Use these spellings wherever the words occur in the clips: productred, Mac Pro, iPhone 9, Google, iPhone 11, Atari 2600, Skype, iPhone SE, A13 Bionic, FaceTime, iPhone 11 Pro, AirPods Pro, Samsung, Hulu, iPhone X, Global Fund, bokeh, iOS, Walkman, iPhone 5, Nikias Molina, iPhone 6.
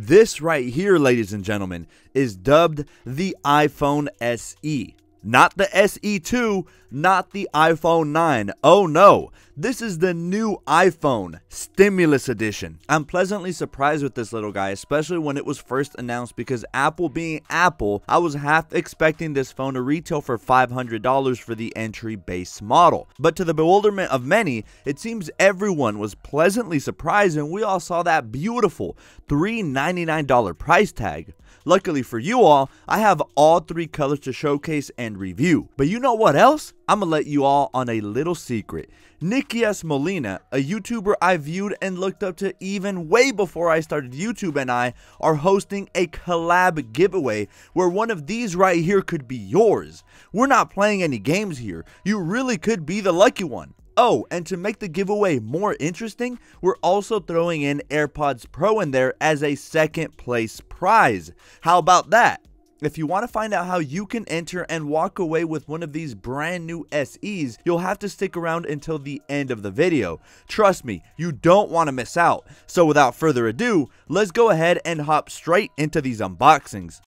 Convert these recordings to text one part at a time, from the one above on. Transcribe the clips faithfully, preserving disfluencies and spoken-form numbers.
This right here, ladies and gentlemen, is dubbed the iPhone S E. Not the S E two, not the iPhone nine. Oh no, this is the new iPhone Stimulus Edition. I'm pleasantly surprised with this little guy, especially when it was first announced, because Apple being Apple, I was half expecting this phone to retail for five hundred dollars for the entry base model. But to the bewilderment of many, it seems everyone was pleasantly surprised and we all saw that beautiful three hundred ninety-nine dollar price tag. Luckily for you all, I have all three colors to showcase and review. But you know what else? I'm gonna let you all on a little secret. Nikias Molina, a YouTuber I viewed and looked up to even way before I started YouTube, and I are hosting a collab giveaway where one of these right here could be yours. We're not playing any games here. You really could be the lucky one. Oh, and to make the giveaway more interesting, we're also throwing in AirPods Pro in there as a second place prize. How about that? If you want to find out how you can enter and walk away with one of these brand new S Es, you'll have to stick around until the end of the video. Trust me, you don't want to miss out. So without further ado, let's go ahead and hop straight into these unboxings.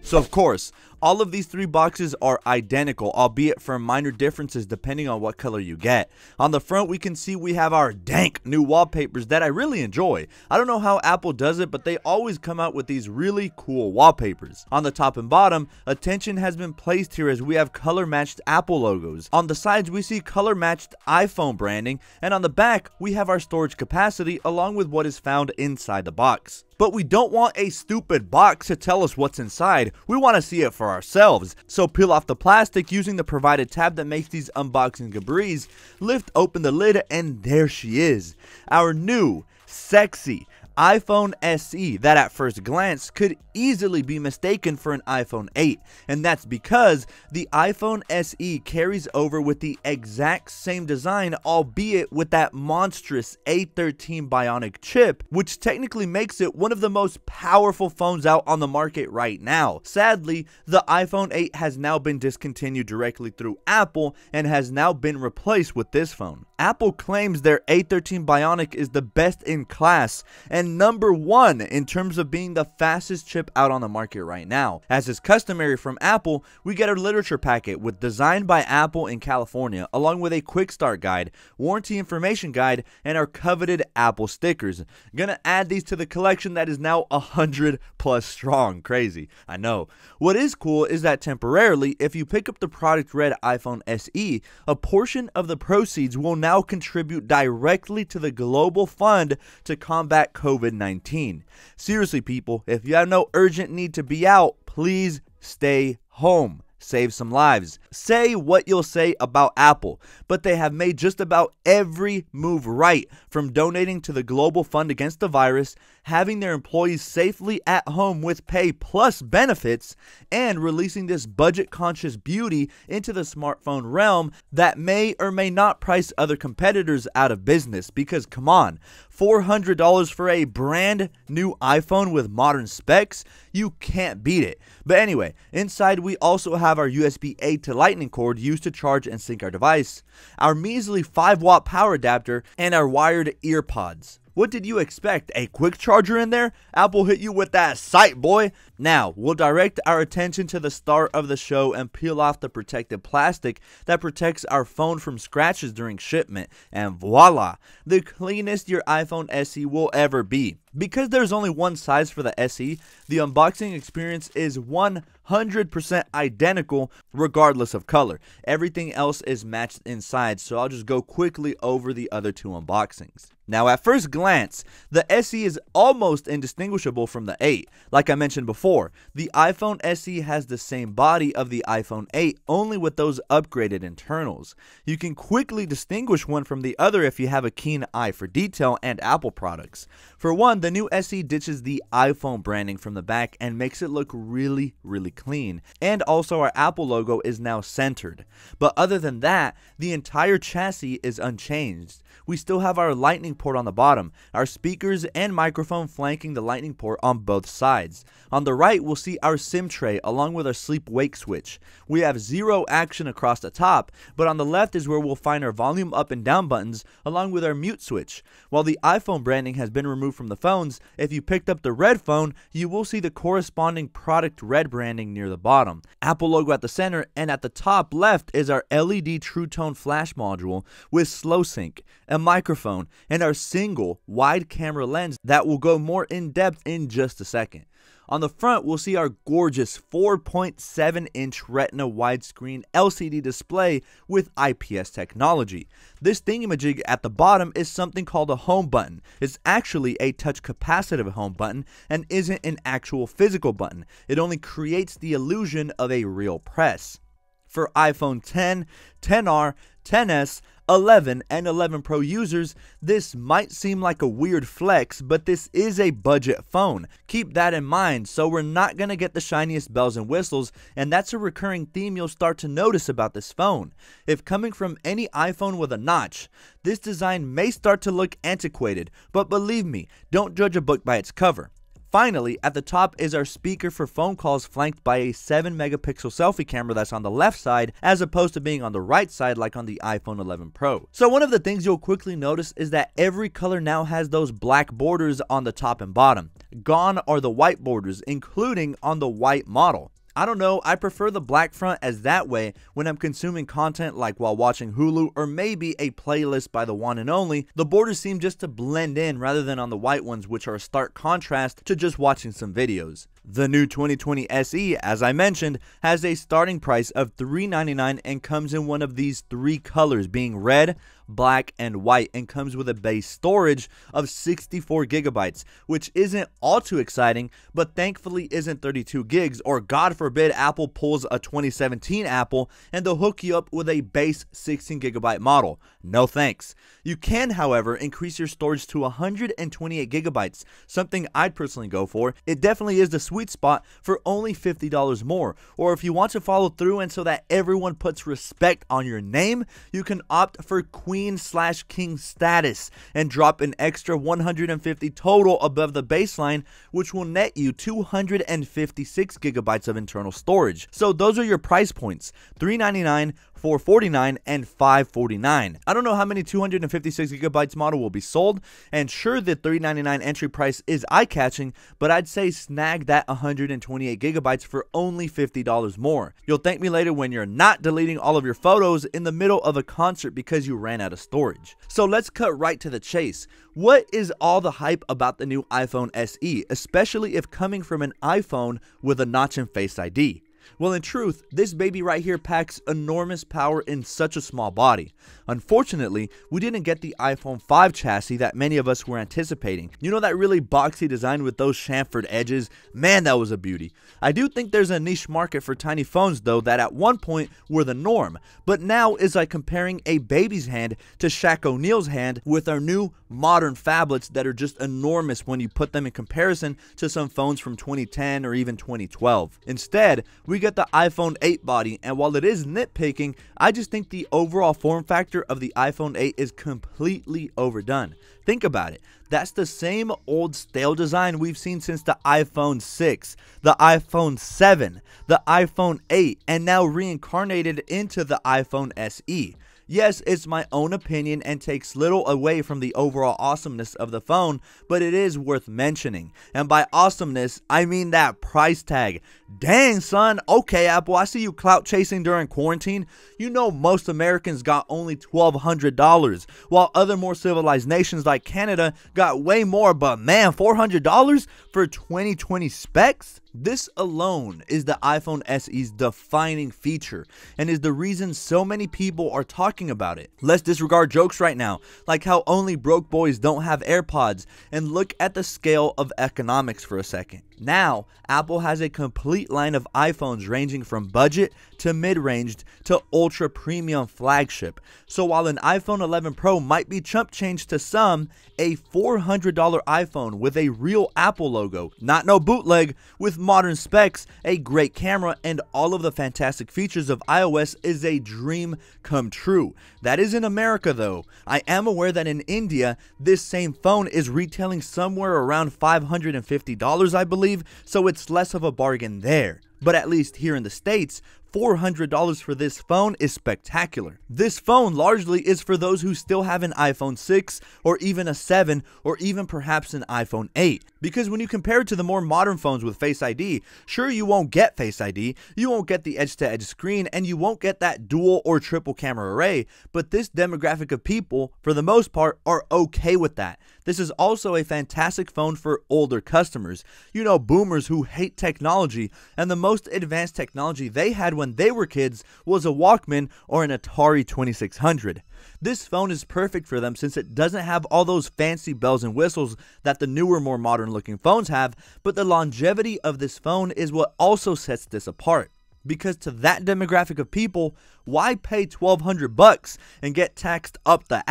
So of course, all of these three boxes are identical, albeit for minor differences depending on what color you get. On the front, we can see we have our dank new wallpapers that I really enjoy. I don't know how Apple does it, but they always come out with these really cool wallpapers. On the top and bottom, attention has been placed here as we have color-matched Apple logos. On the sides, we see color-matched iPhone branding, and on the back, we have our storage capacity along with what is found inside the box. But we don't want a stupid box to tell us what's inside. We want to see it for ourselves. So peel off the plastic using the provided tab that makes these unboxings a breeze. Lift open the lid and there she is. Our new, sexy iPhone S E that at first glance could easily be mistaken for an iPhone eight, and that's because the iPhone S E carries over with the exact same design, albeit with that monstrous A thirteen Bionic chip, which technically makes it one of the most powerful phones out on the market right now. Sadly, the iPhone eight has now been discontinued directly through Apple and has now been replaced with this phone. Apple claims their A thirteen Bionic is the best in class and number one in terms of being the fastest chip out on the market right now. As is customary from Apple, we get a literature packet with Designed by Apple in California, along with a quick start guide, warranty information guide, and our coveted Apple stickers. Gonna add these to the collection that is now one hundred plus strong. Crazy, I know. What is cool is that temporarily, if you pick up the product red iPhone S E, a portion of the proceeds will now contribute directly to the Global Fund to combat COVID nineteen. Seriously, people, if you have no urgent need to be out, please stay home. Save some lives. Say what you'll say about Apple, but they have made just about every move right, from donating to the Global Fund against the virus, having their employees safely at home with pay plus benefits, and releasing this budget-conscious beauty into the smartphone realm that may or may not price other competitors out of business, because come on, four hundred dollars for a brand new iPhone with modern specs? You can't beat it. But anyway, inside we also have our U S B A to lightning cord used to charge and sync our device, our measly five watt power adapter, and our wired ear pods. What did you expect? A quick charger in there? Apple hit you with that sight, boy. Now, we'll direct our attention to the start of the show and peel off the protective plastic that protects our phone from scratches during shipment. And voila, the cleanest your iPhone S E will ever be. Because there's only one size for the S E, the unboxing experience is one hundred percent identical regardless of color. Everything else is matched inside, so I'll just go quickly over the other two unboxings. Now, at first glance, the S E is almost indistinguishable from the eight. Like I mentioned before, the iPhone S E has the same body of the iPhone eight, only with those upgraded internals. You can quickly distinguish one from the other if you have a keen eye for detail and Apple products. For one, the new S E ditches the iPhone branding from the back and makes it look really, really clean. And also our Apple logo is now centered. But other than that, the entire chassis is unchanged. We still have our lightning port on the bottom, our speakers and microphone flanking the lightning port on both sides. On the the right, we'll see our SIM tray along with our sleep-wake switch. We have zero action across the top, but on the left is where we'll find our volume up and down buttons along with our mute switch. While the iPhone branding has been removed from the phones, if you picked up the red phone, you will see the corresponding product red branding near the bottom. Apple logo at the center, and at the top left is our L E D True Tone flash module with slow sync, a microphone, and our single wide camera lens that will go more in depth in just a second. On the front, we'll see our gorgeous four point seven inch Retina widescreen L C D display with I P S technology. This thingamajig at the bottom is something called a home button. It's actually a touch capacitive home button and isn't an actual physical button. It only creates the illusion of a real press. For iPhone ten, ten R, ten S, eleven, and eleven Pro users, this might seem like a weird flex, but this is a budget phone. Keep that in mind, so we're not going to get the shiniest bells and whistles, and that's a recurring theme you'll start to notice about this phone. If coming from any iPhone with a notch, this design may start to look antiquated, but believe me, don't judge a book by its cover. Finally, at the top is our speaker for phone calls, flanked by a seven megapixel selfie camera that's on the left side as opposed to being on the right side like on the iPhone eleven Pro. So one of the things you'll quickly notice is that every color now has those black borders on the top and bottom. Gone are the white borders, including on the white model. I don't know, I prefer the black front, as that way when I'm consuming content like while watching Hulu or maybe a playlist by the one and only, the borders seem just to blend in rather than on the white ones, which are a stark contrast to just watching some videos. The new twenty twenty S E, as I mentioned, has a starting price of three ninety-nine and comes in one of these three colors, being red, black, and white, and comes with a base storage of sixty-four gigabytes, which isn't all too exciting, but thankfully isn't thirty-two gigs, or God forbid Apple pulls a twenty seventeen Apple and they'll hook you up with a base sixteen gigabyte model. No thanks. You can, however, increase your storage to one hundred twenty-eight gigabytes, something I'd personally go for. It definitely is the sweet sweet spot for only fifty dollars more. Or if you want to follow through and so that everyone puts respect on your name, you can opt for queen slash king status and drop an extra one hundred fifty total above the baseline, which will net you two hundred fifty-six gigabytes of internal storage. So those are your price points: three ninety-nine, four forty-nine, and five forty-nine. I don't know how many two hundred fifty-six gigabytes model will be sold, and sure, the three ninety-nine entry price is eye-catching, but I'd say snag that one hundred twenty-eight gigabytes for only fifty dollars more. You'll thank me later when you're not deleting all of your photos in the middle of a concert because you ran out of storage. So let's cut right to the chase. What is all the hype about the new iPhone S E, especially if coming from an iPhone with a notch and Face I D? Well, in truth, this baby right here packs enormous power in such a small body. Unfortunately, we didn't get the iPhone five chassis that many of us were anticipating. You know, that really boxy design with those chamfered edges? Man, that was a beauty. I do think there's a niche market for tiny phones, though, that at one point were the norm. But now is like comparing a baby's hand to Shaq O'Neal's hand with our new modern phablets that are just enormous when you put them in comparison to some phones from twenty ten or even twenty twelve. Instead, we We get the iPhone eight body, and while it is nitpicking, I just think the overall form factor of the iPhone eight is completely overdone. Think about it. That's the same old stale design we've seen since the iPhone six, the iPhone seven, the iPhone eight, and now reincarnated into the iPhone S E. Yes, it's my own opinion and takes little away from the overall awesomeness of the phone, but it is worth mentioning. And by awesomeness, I mean that price tag. Dang, son. Okay, Apple, I see you clout chasing during quarantine. You know most Americans got only twelve hundred dollars, while other more civilized nations like Canada got way more, but man, four hundred dollars for twenty twenty specs? This alone is the iPhone S E's defining feature and is the reason so many people are talking about it. Let's disregard jokes right now, like how only broke boys don't have AirPods, and look at the scale of economics for a second. Now, Apple has a complete line of iPhones ranging from budget to mid-range to ultra-premium flagship. So while an iPhone eleven Pro might be chump change to some, a four hundred dollar iPhone with a real Apple logo, not no bootleg, with modern specs, a great camera, and all of the fantastic features of iOS is a dream come true. true. That is in America though. I am aware that in India, this same phone is retailing somewhere around five hundred fifty dollars, I believe, so it's less of a bargain there. But at least here in the States, four hundred dollars for this phone is spectacular. This phone largely is for those who still have an iPhone six or even a seven or even perhaps an iPhone eight. Because when you compare it to the more modern phones with Face I D, sure you won't get Face I D, you won't get the edge-to-edge screen, and you won't get that dual or triple camera array, but this demographic of people, for the most part, are okay with that. This is also a fantastic phone for older customers. You know, boomers who hate technology, and the most advanced technology they had when when they were kids was a Walkman or an Atari twenty-six hundred. This phone is perfect for them since it doesn't have all those fancy bells and whistles that the newer, more modern looking phones have, but the longevity of this phone is what also sets this apart. Because to that demographic of people, why pay twelve hundred bucks and get taxed up the ass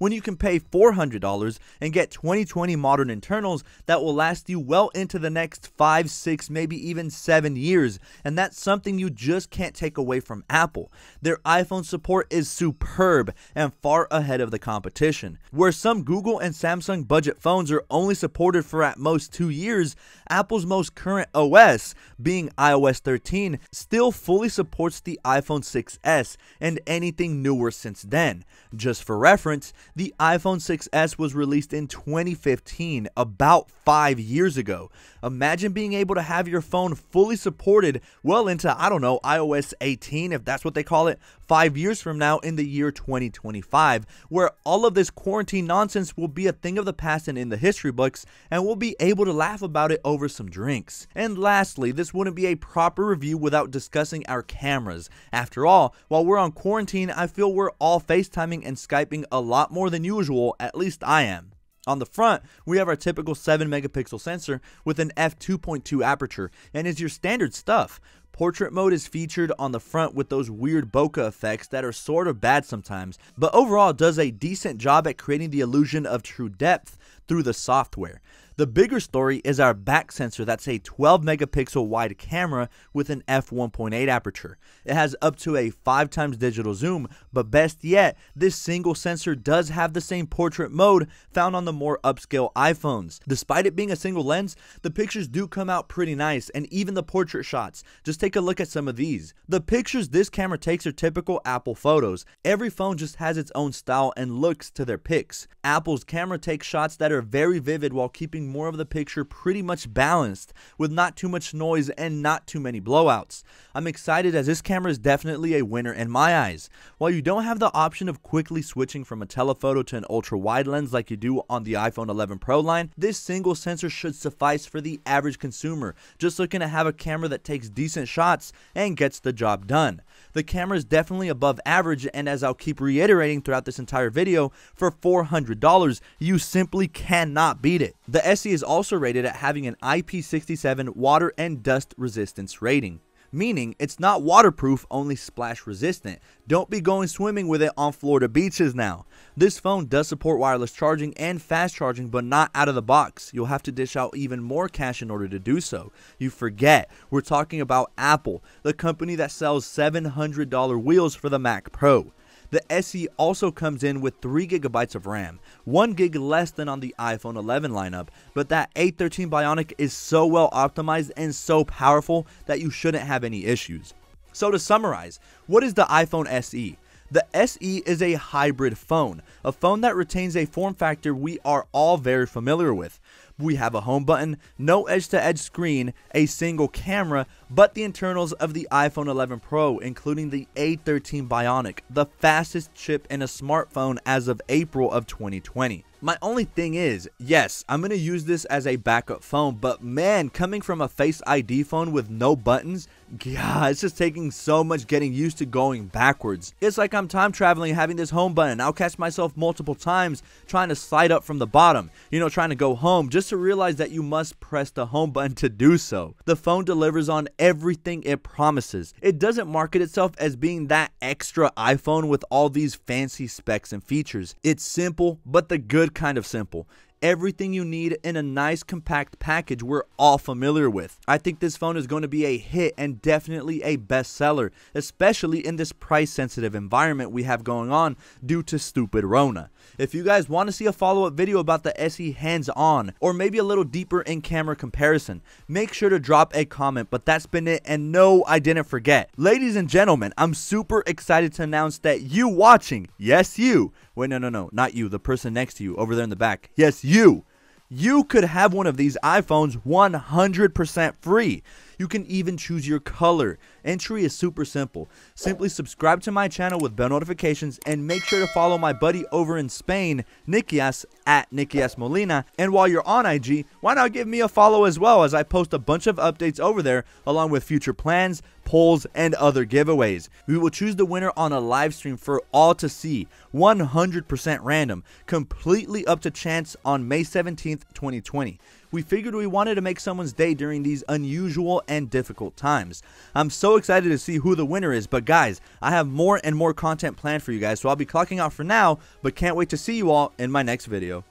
when you can pay four hundred dollars and get twenty twenty modern internals that will last you well into the next five, six, maybe even seven years? And that's something you just can't take away from Apple. Their iPhone support is superb and far ahead of the competition. Where some Google and Samsung budget phones are only supported for at most two years, Apple's most current O S, being i O S thirteen, still fully supports the iPhone six S and anything newer since then. Just for reference, the iPhone six S was released in twenty fifteen, about five years ago. Imagine being able to have your phone fully supported well into, I don't know, i O S eighteen, if that's what they call it, five years from now in the year twenty twenty-five, where all of this quarantine nonsense will be a thing of the past and in the history books, and we'll be able to laugh about it over some drinks. And lastly, this wouldn't be a proper review without discussing our cameras. After all, while we're on quarantine, I feel we're all FaceTiming and Skyping a lot more than usual, at least I am. On the front, we have our typical seven megapixel sensor with an f two point two aperture, and is your standard stuff. Portrait mode is featured on the front with those weird bokeh effects that are sort of bad sometimes, but overall does a decent job at creating the illusion of true depth through the software. The bigger story is our back sensor that's a twelve megapixel wide camera with an f one point eight aperture. It has up to a five times digital zoom, but best yet, this single sensor does have the same portrait mode found on the more upscale iPhones. Despite it being a single lens, the pictures do come out pretty nice, and even the portrait shots. Just take a look at some of these. The pictures this camera takes are typical Apple photos. Every phone just has its own style and looks to their pics. Apple's camera takes shots that are very vivid while keeping more of the picture pretty much balanced, with not too much noise and not too many blowouts. I'm excited as this camera is definitely a winner in my eyes. While you don't have the option of quickly switching from a telephoto to an ultra wide lens like you do on the iPhone eleven Pro line, this single sensor should suffice for the average consumer just looking to have a camera that takes decent shots and gets the job done. The camera is definitely above average, and as I'll keep reiterating throughout this entire video, for four hundred dollars you simply cannot beat it. The S E is also rated at having an I P six seven water and dust resistance rating, meaning it's not waterproof, only splash resistant. Don't be going swimming with it on Florida beaches now. This phone does support wireless charging and fast charging, but not out of the box. You'll have to dish out even more cash in order to do so. You forget, we're talking about Apple, the company that sells seven hundred dollar wheels for the Mac Pro. The S E also comes in with three gigabytes of RAM, one gig less than on the iPhone eleven lineup, but that A thirteen Bionic is so well optimized and so powerful that you shouldn't have any issues. So to summarize, what is the iPhone S E? The S E is a hybrid phone, a phone that retains a form factor we are all very familiar with. We have a home button, no edge-to-edge screen, a single camera, but the internals of the iPhone eleven Pro, including the A thirteen Bionic, the fastest chip in a smartphone as of April of twenty twenty. My only thing is, yes, I'm gonna use this as a backup phone, but man, coming from a Face I D phone with no buttons, God, it's just taking so much getting used to going backwards. It's like I'm time traveling having this home button. I'll catch myself multiple times trying to slide up from the bottom, you know, trying to go home, just to realize that you must press the home button to do so. The phone delivers on everything it promises. It doesn't market itself as being that extra iPhone with all these fancy specs and features. It's simple, but the good kind of simple. everything you need in a nice compact package we're all familiar with. I think this phone is going to be a hit and definitely a bestseller, especially in this price-sensitive environment we have going on due to stupid Rona. If you guys want to see a follow-up video about the S E hands-on, or maybe a little deeper in-camera comparison, make sure to drop a comment, but that's been it, and no, I didn't forget. Ladies and gentlemen, I'm super excited to announce that you watching, yes you, wait no no no, not you, the person next to you over there in the back, yes you, you could have one of these iPhones one hundred percent free. You can even choose your color. Entry is super simple. Simply subscribe to my channel with bell notifications and make sure to follow my buddy over in Spain, Nikias, at Nikias Molina. And while you're on I G, why not give me a follow as well, as I post a bunch of updates over there along with future plans, polls, and other giveaways. We will choose the winner on a live stream for all to see, one hundred percent random, completely up to chance on May seventeenth, twenty twenty. We figured we wanted to make someone's day during these unusual and difficult times. I'm so excited to see who the winner is, but guys, I have more and more content planned for you guys, so I'll be clocking out for now, but can't wait to see you all in my next video.